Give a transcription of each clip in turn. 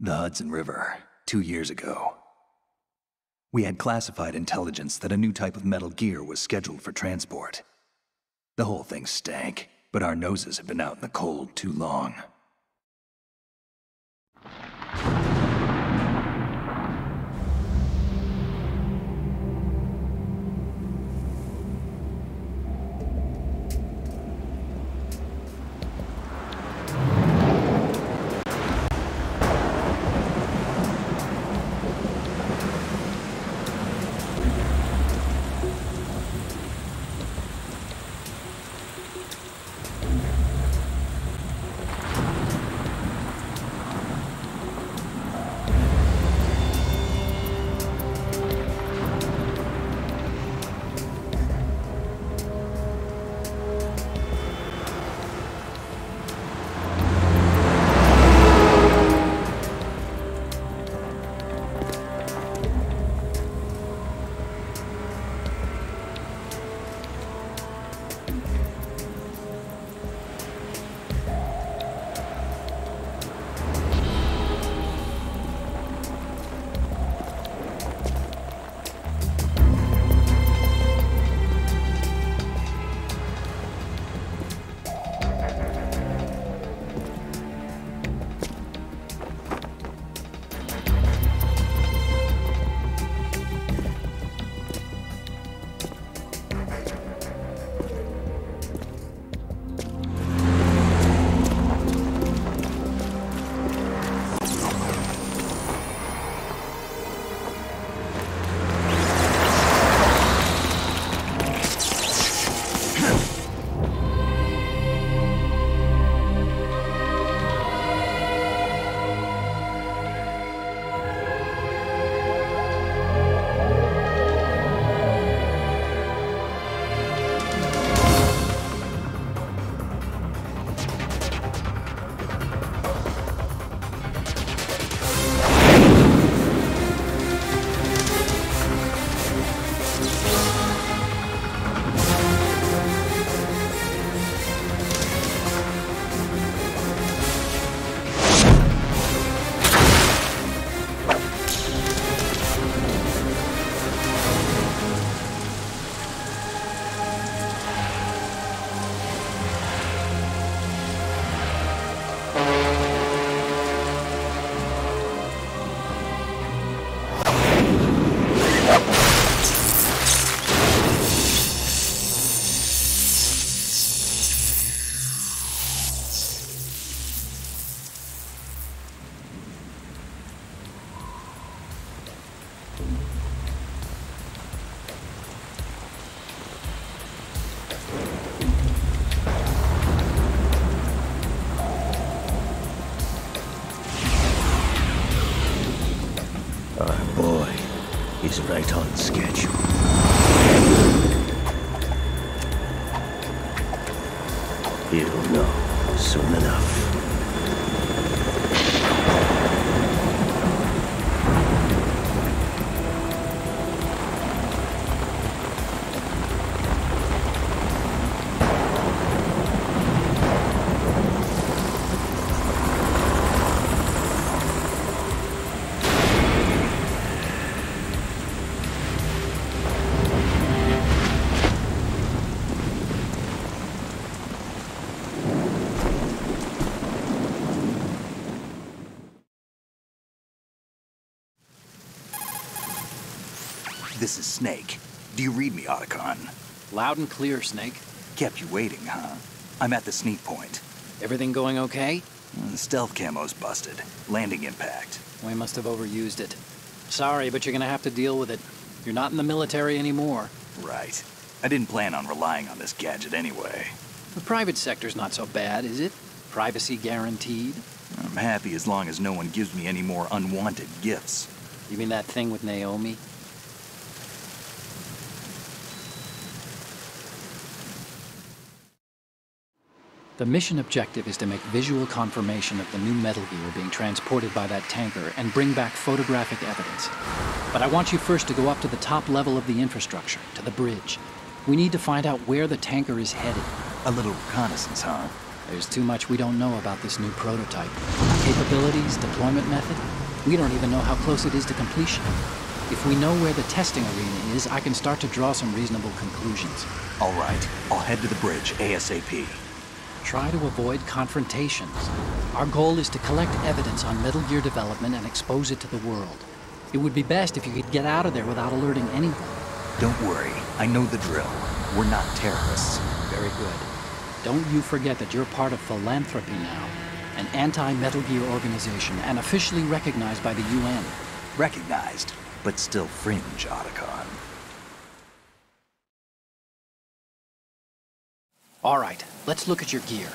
The Hudson River, 2 years ago. We had classified intelligence that a new type of metal gear was scheduled for transport. The whole thing stank, but our noses had been out in the cold too long. Right on schedule. You'll know soon enough. This is Snake. Do you read me, Otacon? Loud and clear, Snake. Kept you waiting, huh? I'm at the sneak point. Everything going okay? Stealth camo's busted. Landing impact. We must have overused it. Sorry, but you're gonna have to deal with it. You're not in the military anymore. Right. I didn't plan on relying on this gadget anyway. The private sector's not so bad, is it? Privacy guaranteed? I'm happy as long as no one gives me any more unwanted gifts. You mean that thing with Naomi? The mission objective is to make visual confirmation of the new metal gear being transported by that tanker and bring back photographic evidence. But I want you first to go up to the top level of the infrastructure, to the bridge. We need to find out where the tanker is headed. A little reconnaissance, huh? There's too much we don't know about this new prototype. Capabilities, deployment method. We don't even know how close it is to completion. If we know where the testing arena is, I can start to draw some reasonable conclusions. All right. I'll head to the bridge ASAP. Try to avoid confrontations. Our goal is to collect evidence on Metal Gear development and expose it to the world. It would be best if you could get out of there without alerting anyone. Don't worry. I know the drill. We're not terrorists. Very good. Don't you forget that you're part of Philanthropy now, an anti-Metal Gear organization and officially recognized by the UN. Recognized, but still fringe, Otacon. All right, let's look at your gear.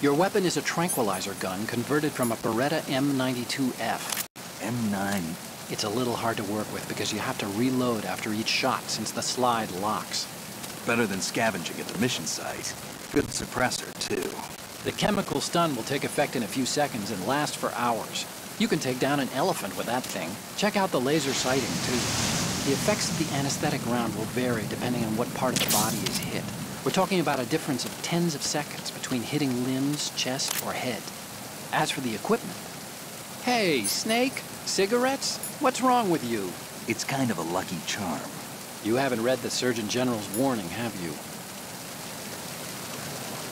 Your weapon is a tranquilizer gun converted from a Beretta M92F. M9? It's a little hard to work with because you have to reload after each shot since the slide locks. Better than scavenging at the mission site. Good suppressor, too. The chemical stun will take effect in a few seconds and last for hours. You can take down an elephant with that thing. Check out the laser sighting, too. The effects of the anesthetic round will vary depending on what part of the body is hit. We're talking about a difference of tens of seconds between hitting limbs, chest, or head. As for the equipment... Hey, Snake? Cigarettes? What's wrong with you? It's kind of a lucky charm. You haven't read the Surgeon General's warning, have you?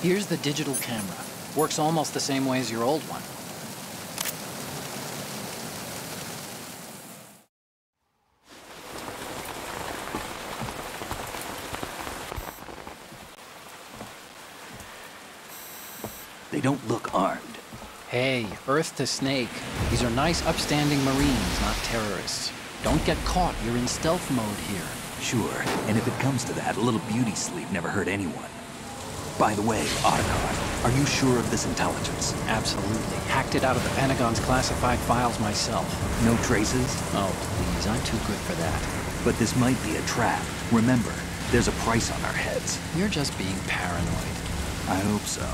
Here's the digital camera. Works almost the same way as your old one. They don't look armed. Hey, Earth to Snake. These are nice, upstanding Marines, not terrorists. Don't get caught. You're in stealth mode here. Sure, and if it comes to that, a little beauty sleep never hurt anyone. By the way, Otacon, are you sure of this intelligence? Absolutely. Hacked it out of the Pentagon's classified files myself. No traces? Oh, please, I'm too good for that. But this might be a trap. Remember, there's a price on our heads. You're just being paranoid. I hope so.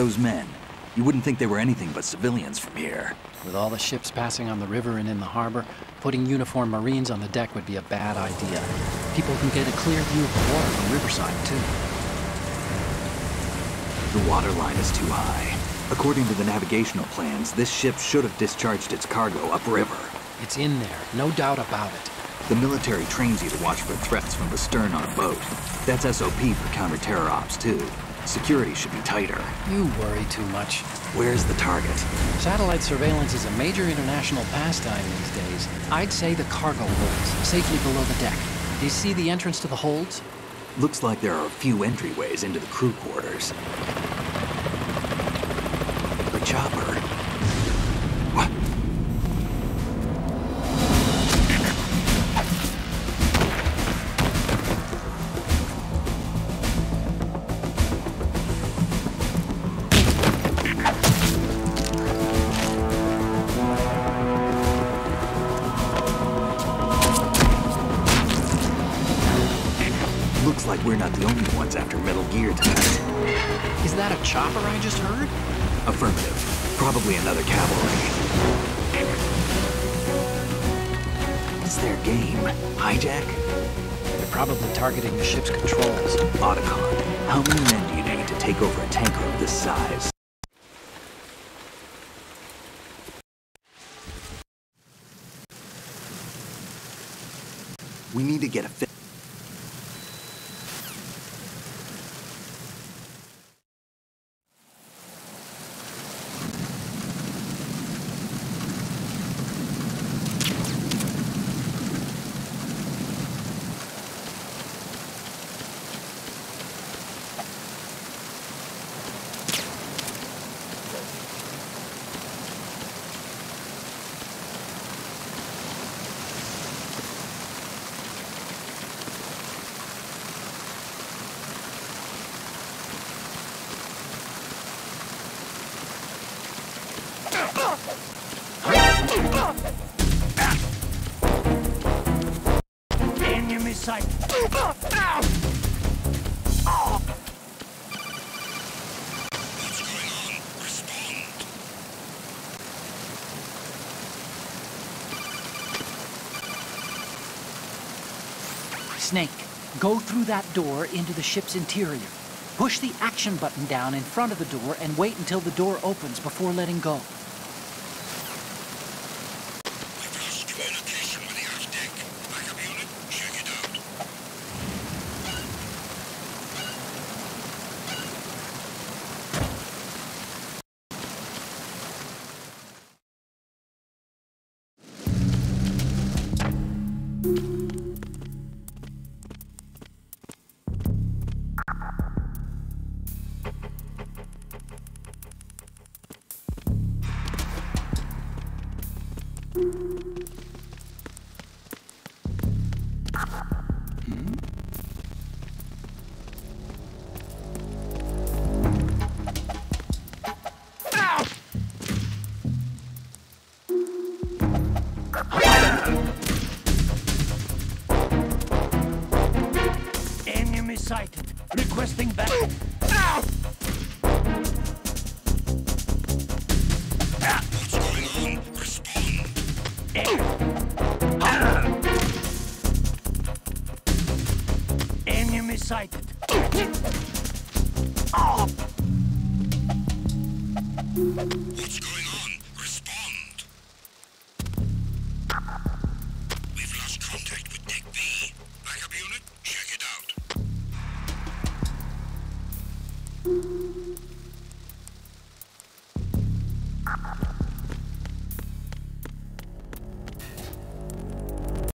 Those men, you wouldn't think they were anything but civilians from here. With all the ships passing on the river and in the harbor, putting uniformed Marines on the deck would be a bad idea. People can get a clear view of the water from Riverside, too. The water line is too high. According to the navigational plans, this ship should have discharged its cargo upriver. It's in there, no doubt about it. The military trains you to watch for threats from the stern on a boat. That's SOP for counter-terror ops, too. Security should be tighter. You worry too much. Where's the target? Satellite surveillance is a major international pastime these days. I'd say the cargo holds, safely below the deck. Do you see the entrance to the holds? Looks like there are a few entryways into the crew quarters. The chopper. What? We're not the only ones after Metal Gear tonight. Is that a chopper I just heard? Affirmative. Probably another cavalry. It's their game. Hijack? They're probably targeting the ship's controls. Otacon, how many men do you need to take over a tanker of this size? We need to get a fit. Enemy sight. Snake, go through that door into the ship's interior. Push the action button down in front of the door and wait until the door opens before letting go. Requesting back. Ow! What's going on? Respond. Enemy sighted. What's going on? Respond. We've lost contact.